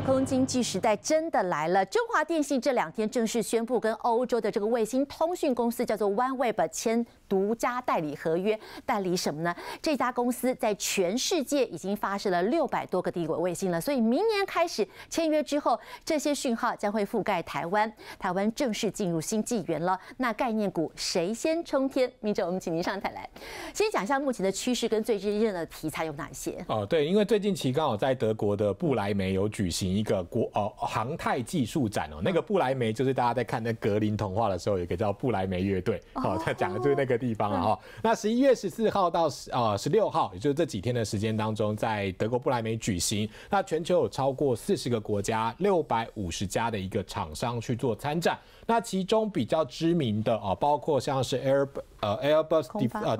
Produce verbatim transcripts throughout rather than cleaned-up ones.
太空经济时代真的来了！中华电信这两天正式宣布跟欧洲的这个卫星通讯公司叫做 OneWeb 签独家代理合约，代理什么呢？这家公司在全世界已经发射了六百多个低轨卫星了，所以明年开始签约之后，这些讯号将会覆盖台湾，台湾正式进入新纪元了。那概念股谁先冲天？明哲，我们请您上台来，先讲一下目前的趋势跟最热的题材有哪些？哦，对，因为最近期刚好在德国的布莱梅有举举行一个国呃航太技术展哦、喔，那个布莱梅就是大家在看那格林童话的时候，有一个叫布莱梅乐队哦，他讲的就是那个地方啊哦、喔。那十一月十四号到呃十六号，也就是这几天的时间当中，在德国布莱梅举行。那全球有超过四十个国家、六百五十家的一个厂商去做参展。那其中比较知名的哦、喔，包括像是 Air 呃 Airbus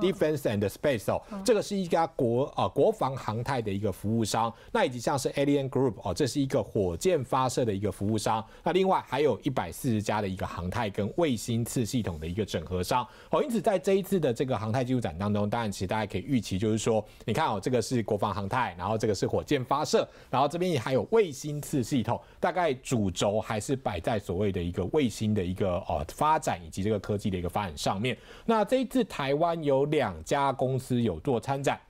Defense and Space 哦、喔，这个是一家国呃国防航太的一个服务商。那以及像是 Ariane Group 哦、喔，这是一个火箭发射的一个服务商，那另外还有一百四十家的一个航太跟卫星次系统的一个整合商。好，因此在这一次的这个航太技术展当中，当然其实大家可以预期，就是说，你看哦，这个是国防航太，然后这个是火箭发射，然后这边也还有卫星次系统，大概主轴还是摆在所谓的一个卫星的一个呃发展以及这个科技的一个发展上面。那这一次台湾有两家公司有做参展。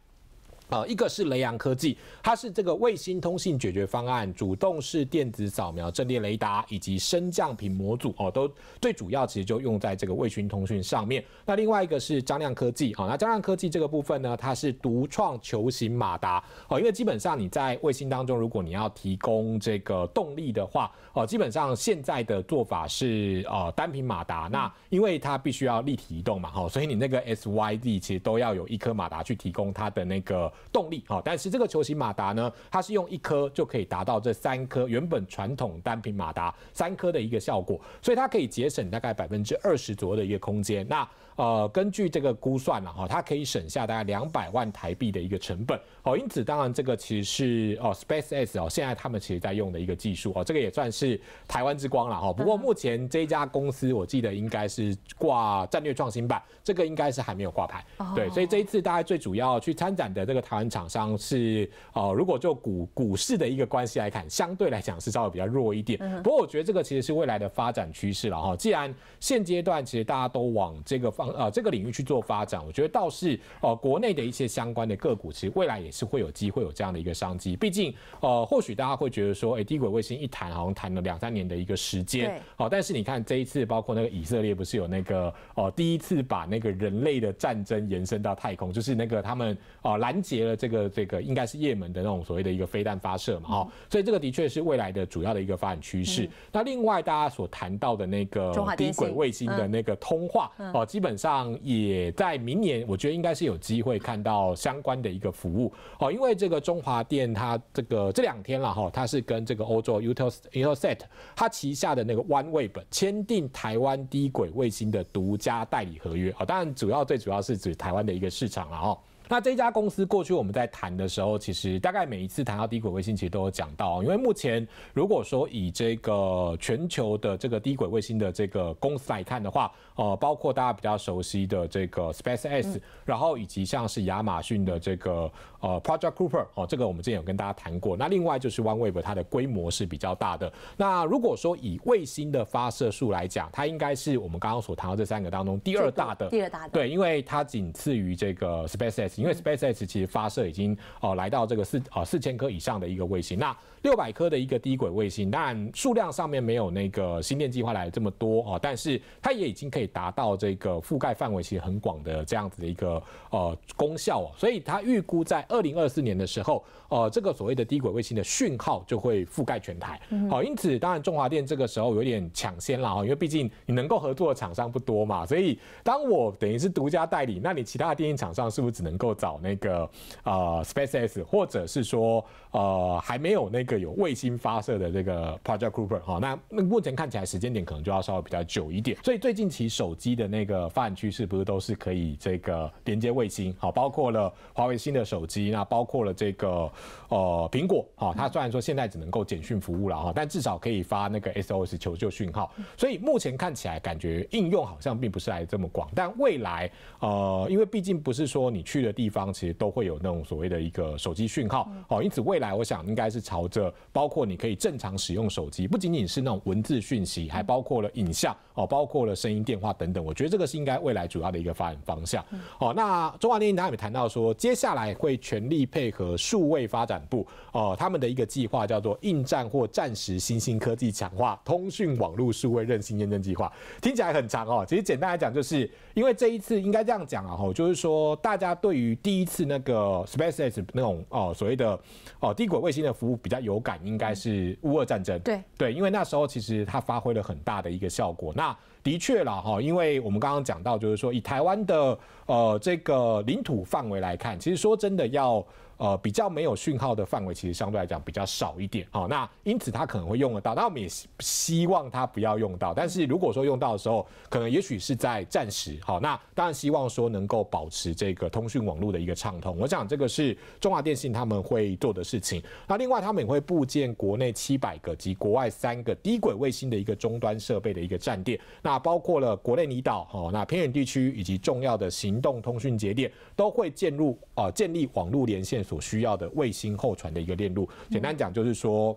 呃，一个是雷洋科技，它是这个卫星通信解决方案、主动式电子扫描阵列雷达以及升降屏模组哦，都最主要其实就用在这个卫星通讯上面。那另外一个是张量科技啊、哦，那张量科技这个部分呢，它是独创球形马达哦，因为基本上你在卫星当中，如果你要提供这个动力的话哦，基本上现在的做法是呃单频马达，那因为它必须要立体移动嘛，哦，所以你那个 S、Y、D 其实都要有一颗马达去提供它的那个。动力好，但是这个球形马达呢，它是用一颗就可以达到这三颗原本传统单频马达三颗的一个效果，所以它可以节省大概百分之二十左右的一个空间。那呃，根据这个估算了哈，它可以省下大概两百万台币的一个成本。好，因此当然这个其实是哦 ，SpaceX 哦，现在他们其实在用的一个技术哦，这个也算是台湾之光了哈。不过目前这家公司我记得应该是挂战略创新版，这个应该是还没有挂牌。对，所以这一次大家最主要去参展的这个。台湾厂商是哦、呃，如果就股股市的一个关系来看，相对来讲是稍微比较弱一点。不过我觉得这个其实是未来的发展趋势了哈。既然现阶段其实大家都往这个方呃这个领域去做发展，我觉得倒是呃国内的一些相关的个股，其实未来也是会有机会有这样的一个商机。毕竟呃或许大家会觉得说，哎、欸，低轨卫星一谈好像谈了两三年的一个时间，好、呃，但是你看这一次，包括那个以色列不是有那个哦、呃、第一次把那个人类的战争延伸到太空，就是那个他们哦、呃、拦截。结了这个这个应该是也门的那种所谓的一个飞弹发射嘛，哦，所以这个的确是未来的主要的一个发展趋势。那另外大家所谈到的那个低轨卫星的那个通话哦，基本上也在明年，我觉得应该是有机会看到相关的一个服务哦，因为这个中华电它这个这两天了哈，它是跟这个欧洲 Eutelsat 它旗下的那个 OneWeb 签订台湾低轨卫星的独家代理合约啊，当然主要最主要是指台湾的一个市场了哦。那这家公司过去我们在谈的时候，其实大概每一次谈到低轨卫星，其实都有讲到，因为目前如果说以这个全球的这个低轨卫星的这个公司来看的话，呃，包括大家比较熟悉的这个 SpaceX，、嗯、然后以及像是亚马逊的这个呃 Project Kuiper 哦，这个我们之前有跟大家谈过。那另外就是 OneWeb 它的规模是比较大的。那如果说以卫星的发射数来讲，它应该是我们刚刚所谈到这三个当中第二大的，第二大的，对，因为它仅次于这个 SpaceX。因为 SpaceX 其实发射已经哦、呃、来到这个四啊四千颗以上的一个卫星，那六百颗的一个低轨卫星，当然数量上面没有那个星链计划来的这么多哦、呃，但是它也已经可以达到这个覆盖范围其实很广的这样子的一个呃功效哦，所以它预估在二零二四年的时候，呃，这个所谓的低轨卫星的讯号就会覆盖全台。好、呃，因此当然中华电这个时候有点抢先了哦，因为毕竟你能够合作的厂商不多嘛，所以当我等于是独家代理，那你其他的电信厂商是不是只能够找那个呃 SpaceX， 或者是说呃还没有那个有卫星发射的这个 Project Kuiper 哈、哦，那那目前看起来时间点可能就要稍微比较久一点。所以最近期手机的那个发展趋势，不是都是可以这个连接卫星，好、哦，包括了华为新的手机，那包括了这个呃苹果，好、哦，它虽然说现在只能够简讯服务了哈、哦，但至少可以发那个 S O S 求救讯号。所以目前看起来感觉应用好像并不是来这么广，但未来呃因为毕竟不是说你去了。地方其实都会有那种所谓的一个手机讯号，好，因此未来我想应该是朝着包括你可以正常使用手机，不仅仅是那种文字讯息，还包括了影像，哦，包括了声音、电话等等，我觉得这个是应该未来主要的一个发展方向。好，那中华电信他也谈到说，接下来会全力配合数位发展部，哦，他们的一个计划叫做应战或战时新兴科技强化通讯网络数位韧性验证计划，听起来很长哦，其实简单来讲就是因为这一次应该这样讲啊，吼，就是说大家对于第一次那个 SpaceX 那种哦所谓的哦低轨卫星的服务比较有感，应该是乌俄战争，对对，因为那时候其实它发挥了很大的一个效果，那。的确啦，哈，因为我们刚刚讲到，就是说以台湾的呃这个领土范围来看，其实说真的要呃比较没有讯号的范围，其实相对来讲比较少一点，好，那因此它可能会用得到，那我们也希望它不要用到，但是如果说用到的时候，可能也许是在暂时，好，那当然希望说能够保持这个通讯网络的一个畅通，我想这个是中华电信他们会做的事情。那另外他们也会布建国内七百个及国外三个低轨卫星的一个终端设备的一个站点。那包括了国内离岛、哦、那偏远地区以及重要的行动通讯节点，都会建入啊、呃、建立网络连线所需要的卫星后传的一个链路。简单讲就是说。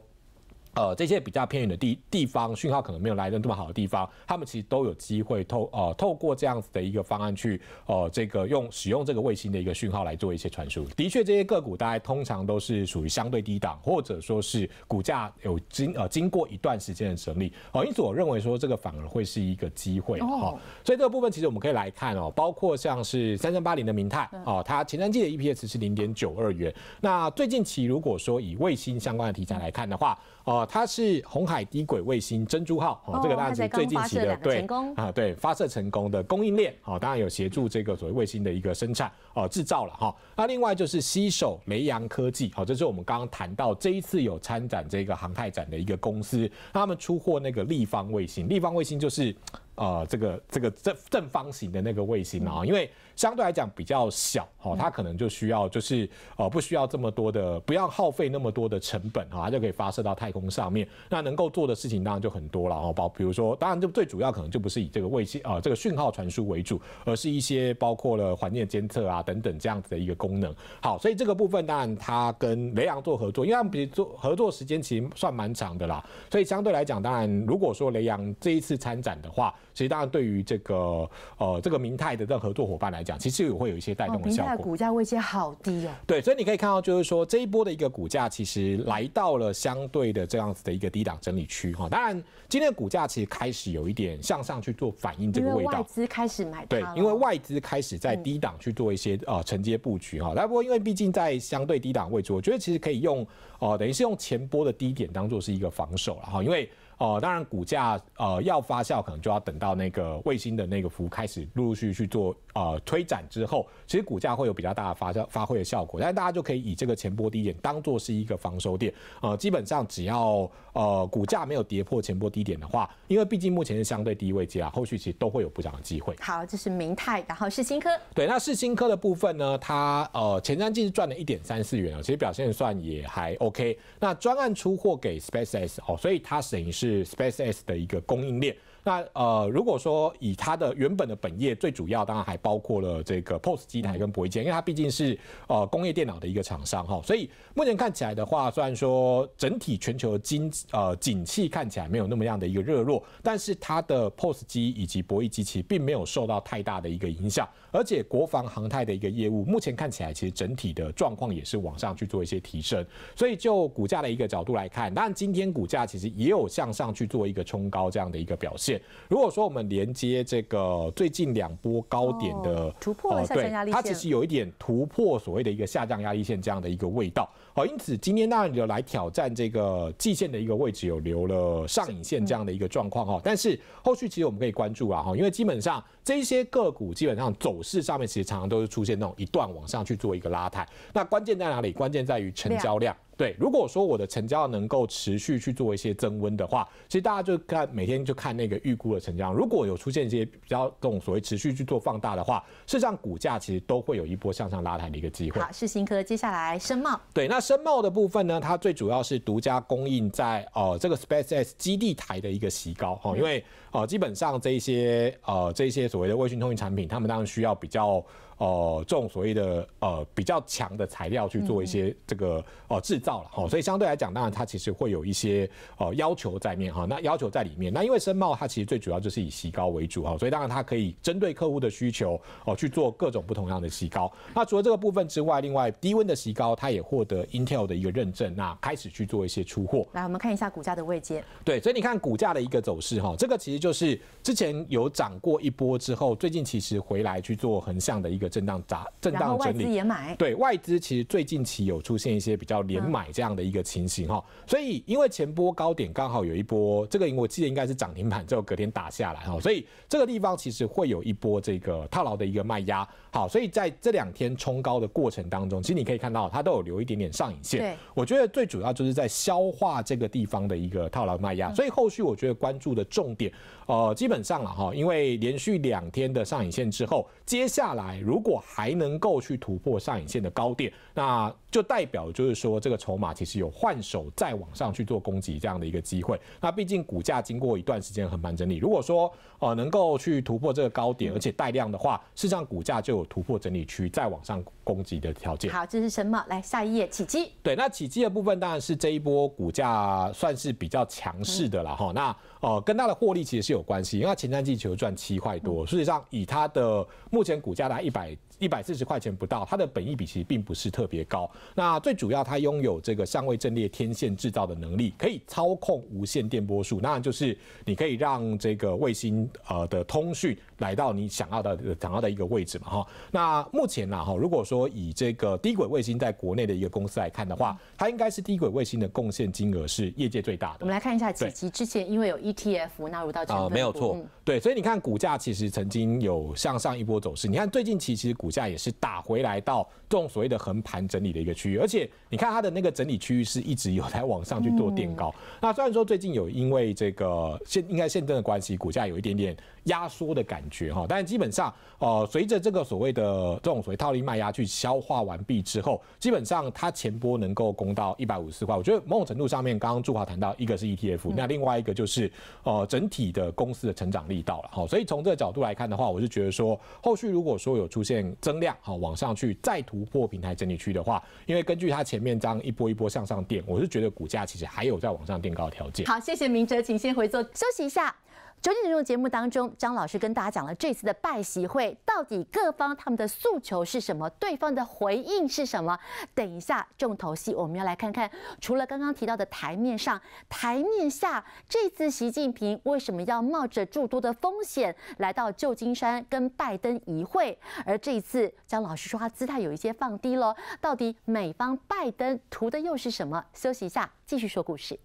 呃，这些比较偏远的地地方，讯号可能没有来得这么好的地方，他们其实都有机会透呃透过这样子的一个方案去呃这个用使用这个卫星的一个讯号来做一些传输。的确，这些个股大概通常都是属于相对低档，或者说是股价有经呃经过一段时间的整理。哦、呃，因此我认为说这个反而会是一个机会哦、呃。所以这个部分其实我们可以来看哦，包括像是三三八零的明泰哦、呃，它前三季的 E P S 是零点九二元。那最近期如果说以卫星相关的题材来看的话，呃哦，它是红海低轨卫星珍珠号，哦，这个当然是最近期的对啊，对发射成功的供应链，哦，当然有协助这个所谓卫星的一个生产哦制造了哈。那另外就是携手雷洋科技，哦，这是我们刚刚谈到这一次有参展这个航太展的一个公司，他们出货那个立方卫星，立方卫星就是。呃，这个这个正正方形的那个卫星啊，因为相对来讲比较小，哦，它可能就需要就是呃不需要这么多的，不要耗费那么多的成本啊，它就可以发射到太空上面。那能够做的事情当然就很多了哦，包比如说，当然就最主要可能就不是以这个卫星啊、呃、这个讯号传输为主，而是一些包括了环境监测啊等等这样子的一个功能。好，所以这个部分当然它跟雷洋做合作，因为他们比做合作时间其实算蛮长的啦，所以相对来讲，当然如果说雷洋这一次参展的话。其实当然，对于这个呃这个明泰的这合作伙伴来讲，其实也会有一些带动的效果。哦、明泰的股价位阶好低哦。对，所以你可以看到，就是说这一波的一个股价，其实来到了相对的这样子的一个低档整理区哈、哦。当然，今天的股价其实开始有一点向上去做反应这个味道。因为外资开始买它。对，因为外资开始在低档去做一些、嗯、呃承接布局哈。那、哦、不过因为毕竟在相对低档位置，我觉得其实可以用呃等于是用前波的低点当做是一个防守了哈、哦，因为。哦、呃，当然股价呃要发酵，可能就要等到那个卫星的那个服务开始陆陆续续做呃推展之后，其实股价会有比较大的发酵发挥的效果。但是大家就可以以这个前波低点当做是一个防守点，呃，基本上只要呃股价没有跌破前波低点的话，因为毕竟目前是相对低位阶啊，后续其实都会有补涨的机会。好，这是明泰，然后世芯科。对，那世芯科的部分呢，它呃前三季是赚了一点三四元啊，其实表现算也还 OK。那专案出货给 SpaceX 哦，所以它等于是。是 SpaceX 的一个供应链。那呃，如果说以它的原本的本业，最主要当然还包括了这个 P O S 机台跟博弈机，因为它毕竟是呃工业电脑的一个厂商哈，所以目前看起来的话，虽然说整体全球经呃景气看起来没有那么样的一个热络，但是它的 P O S 机以及博弈机器并没有受到太大的一个影响，而且国防航太的一个业务目前看起来其实整体的状况也是往上去做一些提升，所以就股价的一个角度来看，当然今天股价其实也有向上去做一个冲高这样的一个表现。如果说我们连接这个最近两波高点的、哦、突破了下降压力线、呃、它其实有一点突破所谓的一个下降压力线这样的一个味道。好，因此今天当然有来挑战这个季线的一个位置，有留了上影线这样的一个状况哈、嗯。但是后续其实我们可以关注啊哈，因为基本上这些个股基本上走势上面其实常常都是出现那种一段往上去做一个拉抬。那关键在哪里？关键在于成交量。对，如果说我的成交能够持续去做一些增温的话，其实大家就看每天就看那个预估的成交量，如果有出现一些比较这种所谓持续去做放大的话，事实上股价其实都会有一波向上拉抬的一个机会。好，世芯科，接下来深茂。对，那深茂的部分呢，它最主要是独家供应在呃这个 SpaceX 基地台的一个席高哦，因为呃基本上这一些呃这一些所谓的卫星通讯产品，他们当然需要比较。呃这种所谓的呃比较强的材料去做一些这个呃制造了哈、哦，所以相对来讲，当然它其实会有一些呃要求在面哈、哦，那要求在里面，那因为申茂它其实最主要就是以矽高为主哈、哦，所以当然它可以针对客户的需求哦去做各种不同样的矽高。那除了这个部分之外，另外低温的矽高它也获得 Intel 的一个认证，那开始去做一些出货。来，我们看一下股价的位阶。对，所以你看股价的一个走势哈、哦，这个其实就是之前有涨过一波之后，最近其实回来去做横向的一个震荡砸震荡整理。然后外资也买。对，外资其实最近期有出现一些比较连买这样的一个情形哈、哦，所以因为前波高点刚好有一波，这个我记得应该是涨停板之后隔天打下来哈、哦，所以这个地方其实会有一波这个套牢的一个卖压。好，所以在这两天冲高的过程当中，其实你可以看到它都有留一点点上影线。对，我觉得最主要就是在消化这个地方的一个套牢卖压，所以后续我觉得关注的重点，呃，基本上了哈，因为连续两天的上影线之后，接下来如果还能够去突破上影线的高点，那就代表就是说这个筹码其实有换手再往上去做攻击这样的一个机会。那毕竟股价经过一段时间横盘整理，如果说呃能够去突破这个高点，而且带量的话，事实上股价就有突破整理区再往上攻击的条件。好，这是申茂。来，下一页，启碁。对，那启碁的部分当然是这一波股价算是比较强势的啦哈、嗯。那呃跟它的获利其实是有关系，因为它前三季就赚七块多，事实上以它的目前股价大概一百一百四十块钱不到，它的本益比其实并不是特别高。那最主要，它拥有这个相位阵列天线制造的能力，可以操控无线电波数，那就是你可以让这个卫星呃的通讯来到你想要的想要的一个位置嘛哈。那目前呢哈，如果说以这个低轨卫星在国内的一个公司来看的话，它应该是低轨卫星的贡献金额是业界最大的。我们来看一下启碁之前因为有 E T F 纳入到成分股、呃、没有错，对，所以你看股价其实曾经有向上一波走势，你看最近其实股价也是打回来到这种所谓的横盘整理的一个区域，而且你看它的那个整理区域是一直有在往上去做垫高、嗯。那虽然说最近有因为这个现应该现政的关系，股价有一点点压缩的感觉哈，但是基本上呃随着这个所谓的这种所谓套利卖压去消化完毕之后，基本上它前波能够攻到一百五十四块，我觉得某种程度上面，刚刚祝华谈到一个是 E T F，、嗯、那另外一个就是呃整体的公司的成长力道了哈，所以从这个角度来看的话，我是觉得说后续如果说有出现增量哈往上去再突破平台整理区的话，因为根据它前面这样一波一波向上垫，我是觉得股价其实还有在往上垫高的条件。好，谢谢明哲，请先回座休息一下。九点钟的节目当中，张老师跟大家讲了这次的拜习会到底各方他们的诉求是什么，对方的回应是什么。等一下重头戏，我们要来看看，除了刚刚提到的台面上，台面下这次习近平为什么要冒着诸多的风险来到旧金山跟拜登一会？而这一次，张老师说他姿态有一些放低了，到底美方拜登图的又是什么？休息一下，继续说故事。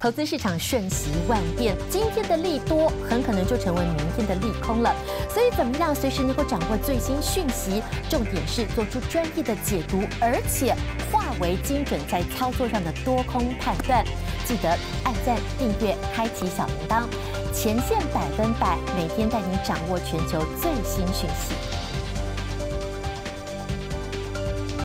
投资市场瞬息万变，今天的利多很可能就成为明天的利空了。所以怎么样随时能够掌握最新讯息，重点是做出专业的解读，而且化为精准在操作上的多空判断。记得按赞、订阅、开启小铃铛，前线百分百每天带您掌握全球最新讯息。